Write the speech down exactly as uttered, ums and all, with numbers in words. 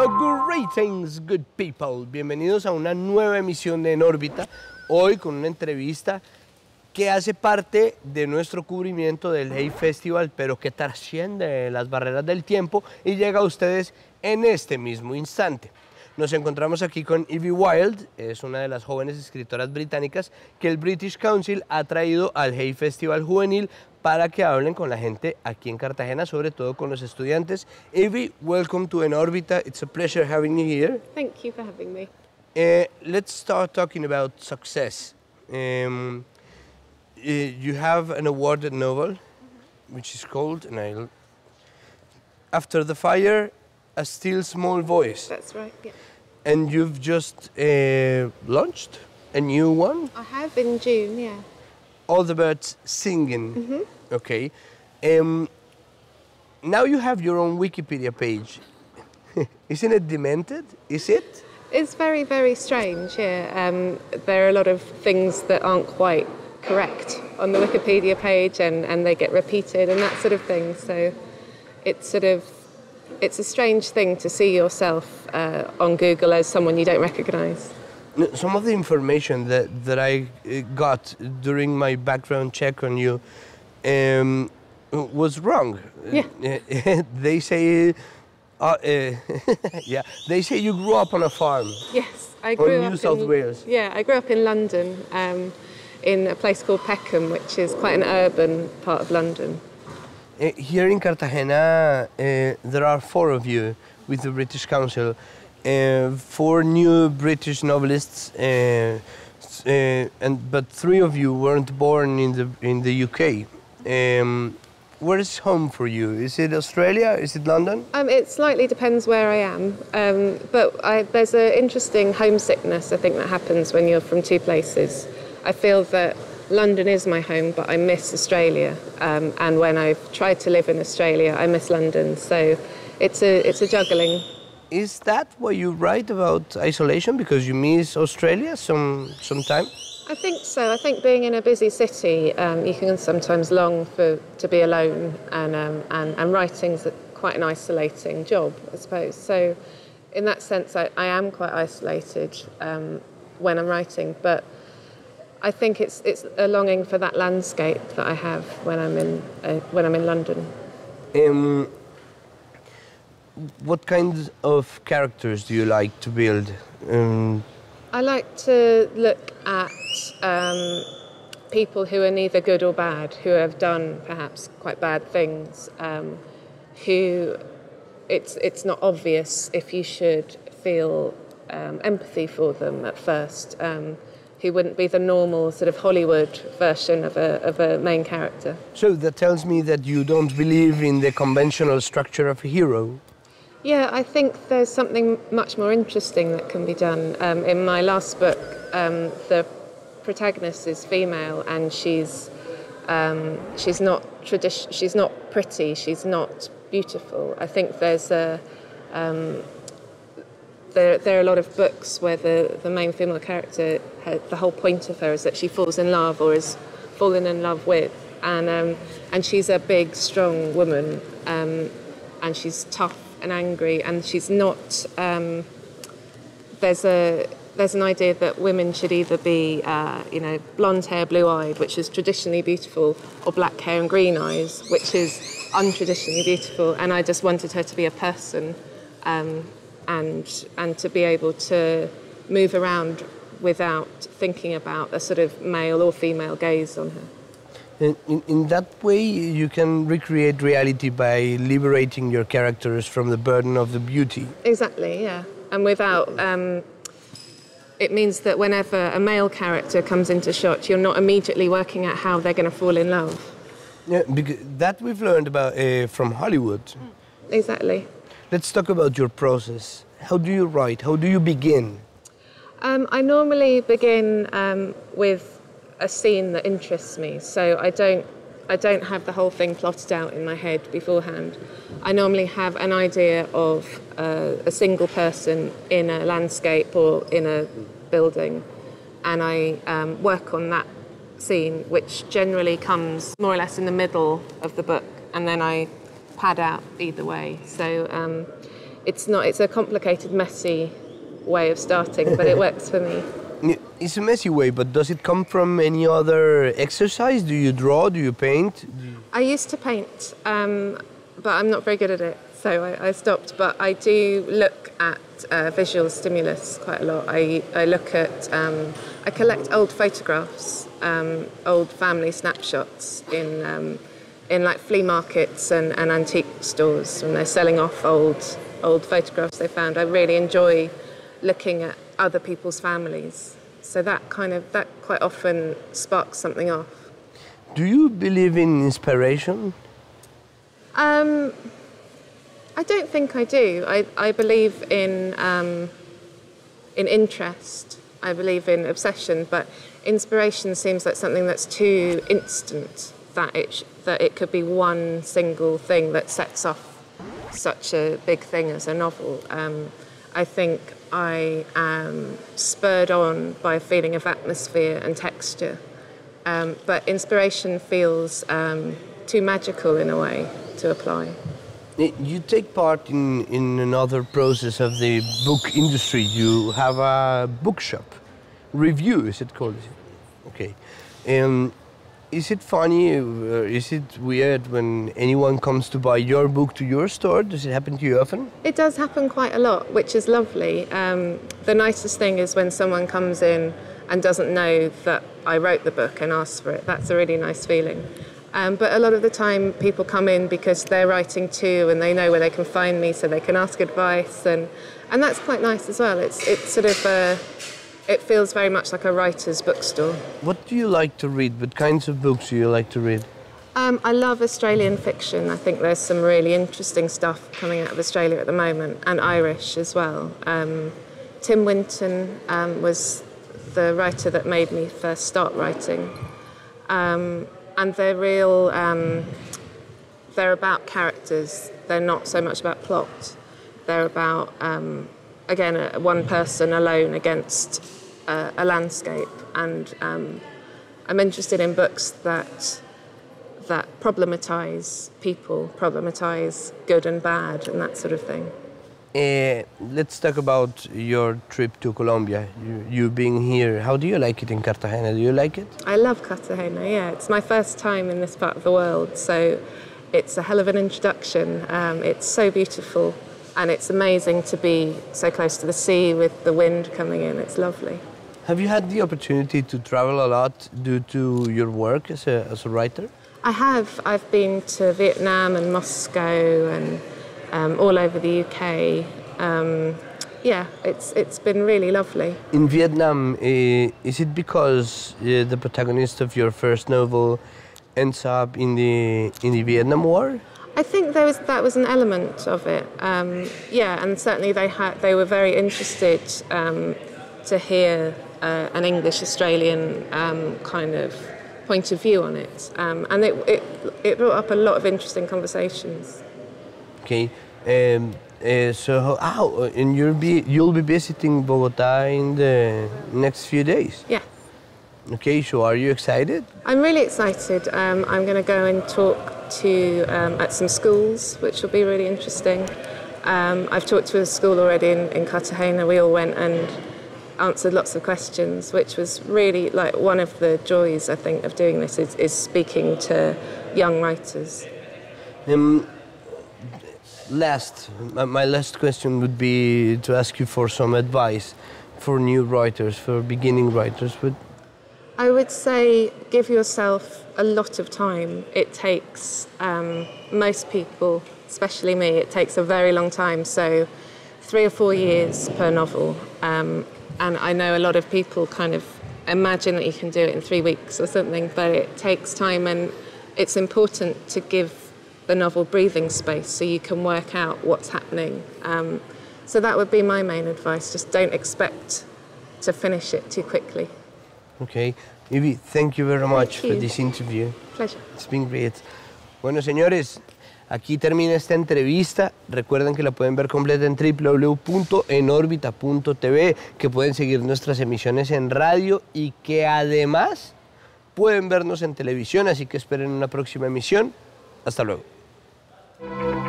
Oh, greetings, good people. Bienvenidos a una nueva emisión de En Órbita. Hoy con una entrevista que hace parte de nuestro cubrimiento del Hay Festival, pero que trasciende las barreras del tiempo y llega a ustedes en este mismo instante. Nos encontramos aquí con Evie Wyld, es una de las jóvenes escritoras británicas que el British Council ha traído al Hay Festival Juvenil para que hablen con la gente aquí en Cartagena, sobre todo con los estudiantes. Evie, welcome to En Órbita. It's a pleasure having you here. Thank you for having me. Uh, let's start talking about success. Um, uh, you have an awarded novel, which is called and I'll, After the Fire, A Still Small Voice. That's right, yeah. And you've just uh, launched a new one? I have, in June, yeah. All the Birds Singing. Mm-hmm. Okay. Um, now you have your own Wikipedia page. Isn't it demented? Is it? It's very, very strange, yeah. Um, there are a lot of things that aren't quite correct on the Wikipedia page and, and they get repeated and that sort of thing. So it's sort of... It's a strange thing to see yourself uh, on Google as someone you don't recognize. Some of the information that, that I got during my background check on you um, was wrong. Yeah. They say, uh, uh, yeah, they say you grew up on a farm. Yes, I grew up in New South Wales. Yeah, I grew up in London, um, in a place called Peckham, which is quite an urban part of London. Uh, here in Cartagena, uh, there are four of you with the British Council, uh, four new British novelists, uh, uh, and but three of you weren't born in the in the U K. Um, where is home for you? Is it Australia? Is it London? Um, it slightly depends where I am, um, but I, there's an interesting homesickness I think that happens when you're from two places. I feel that London is my home, but I miss Australia. Um, and when I've tried to live in Australia, I miss London. So it's a, it's a juggling. Is that what you write about isolation? Because you miss Australia some sometime? I think so. I think being in a busy city, um, you can sometimes long for to be alone. And, um, and, and writing's quite an isolating job, I suppose. So in that sense, I, I am quite isolated um, when I'm writing. But I think it's it's a longing for that landscape that I have when I'm in uh, when I'm in London. Um, what kinds of characters do you like to build? Um, I like to look at um, people who are neither good or bad, who have done perhaps quite bad things, um, who it's it's not obvious if you should feel um, empathy for them at first. Um, who wouldn't be the normal sort of Hollywood version of a, of a main character. So that tells me that you don't believe in the conventional structure of a hero. Yeah, I think there's something much more interesting that can be done. Um, in my last book, um, the protagonist is female and she's, um, she's, not tradi- she's not pretty, she's not beautiful. I think there's a... Um, There, there are a lot of books where the, the main female character, her, the whole point of her is that she falls in love or is fallen in love with. And, um, and she's a big, strong woman. Um, and she's tough and angry. And she's not... Um, there's, a, there's an idea that women should either be, uh, you know, blonde hair, blue-eyed, which is traditionally beautiful, or black hair and green eyes, which is untraditionally beautiful. And I just wanted her to be a person. Um, And, and to be able to move around without thinking about a sort of male or female gaze on her. In, in, in that way, you can recreate reality by liberating your characters from the burden of the beauty. Exactly, yeah. And without... Um, it means that whenever a male character comes into shot, you're not immediately working out how they're going to fall in love. Yeah, because that we've learned about uh, from Hollywood. Exactly. Let's talk about your process. How do you write? How do you begin? Um, I normally begin um, with a scene that interests me, so I don't, I don't have the whole thing plotted out in my head beforehand. I normally have an idea of uh, a single person in a landscape or in a building, and I um, work on that scene, which generally comes more or less in the middle of the book, and then I pad out either way. So um, it's not, it's a complicated, messy way of starting, but it works for me. It's a messy way, but does it come from any other exercise? Do you draw? Do you paint? Do you... I used to paint, um, but I'm not very good at it, so I, I stopped. But I do look at uh, visual stimulus quite a lot. I, I look at, um, I collect old photographs, um, old family snapshots in um, in like flea markets and, and antique stores when they're selling off old old photographs they found. I really enjoy looking at other people's families. So that kind of, that quite often sparks something off. Do you believe in inspiration? Um, I don't think I do. I, I believe in, um, in interest. I believe in obsession, but inspiration seems like something that's too instant, that it, sh that it could be one single thing that sets off such a big thing as a novel. Um, I think I am spurred on by a feeling of atmosphere and texture, um, but inspiration feels um, too magical in a way to apply. You take part in, in another process of the book industry. You have a bookshop. Review, is it called? Okay. Um, is it funny, or is it weird when anyone comes to buy your book to your store? Does it happen to you often? It does happen quite a lot, which is lovely. Um, the nicest thing is when someone comes in and doesn't know that I wrote the book and asks for it. That's a really nice feeling. Um, but a lot of the time people come in because they're writing too and they know where they can find me, so they can ask advice, and, and that's quite nice as well. It's, it's sort of... Uh, It feels very much like a writer's bookstore. What do you like to read? What kinds of books do you like to read? Um, I love Australian fiction. I think there's some really interesting stuff coming out of Australia at the moment, and Irish as well. Um, Tim Winton um, was the writer that made me first start writing. Um, and they're real... Um, they're about characters. They're not so much about plot. They're about, um, again, a, one person alone against... Uh, a landscape, and um, I'm interested in books that that problematize people, problematize good and bad, and that sort of thing. Uh, let's talk about your trip to Colombia. You, you being here, how do you like it in Cartagena? Do you like it? I love Cartagena. Yeah, it's my first time in this part of the world, so it's a hell of an introduction. Um, it's so beautiful. And it's amazing to be so close to the sea with the wind coming in. It's lovely. Have you had the opportunity to travel a lot due to your work as a, as a writer? I have. I've been to Vietnam and Moscow and um, all over the U K. Um, yeah, it's, it's been really lovely. In Vietnam, uh, is it because uh, the protagonist of your first novel ends up in the, in the Vietnam War? I think there was, that was an element of it, um, yeah, and certainly they, had, they were very interested um, to hear uh, an English-Australian um, kind of point of view on it, um, and it, it, it brought up a lot of interesting conversations. Okay, um, uh, so how, oh, and you'll be, you'll be visiting Bogota in the next few days? Yeah. Okay, so are you excited? I'm really excited. Um, I'm going to go and talk to um, at some schools, which will be really interesting. Um, I've talked to a school already in, in Cartagena. We all went and answered lots of questions, which was really like one of the joys, I think, of doing this is, is speaking to young writers. Um, last, my last question would be to ask you for some advice for new writers, for beginning writers. But I would say give yourself a lot of time. It takes, um, most people, especially me, it takes a very long time, so three or four years per novel. Um, and I know a lot of people kind of imagine that you can do it in three weeks or something, but it takes time, and it's important to give the novel breathing space so you can work out what's happening. Um, so that would be my main advice. Just don't expect to finish it too quickly. Okay. Evie, thank you very much for this interview. Pleasure. It's been great. Bueno, señores, aquí termina esta entrevista. Recuerden que la pueden ver completa en w w w punto en órbita punto t v, que pueden seguir nuestras emisiones en radio y que además pueden vernos en televisión, así que esperen una próxima emisión. Hasta luego.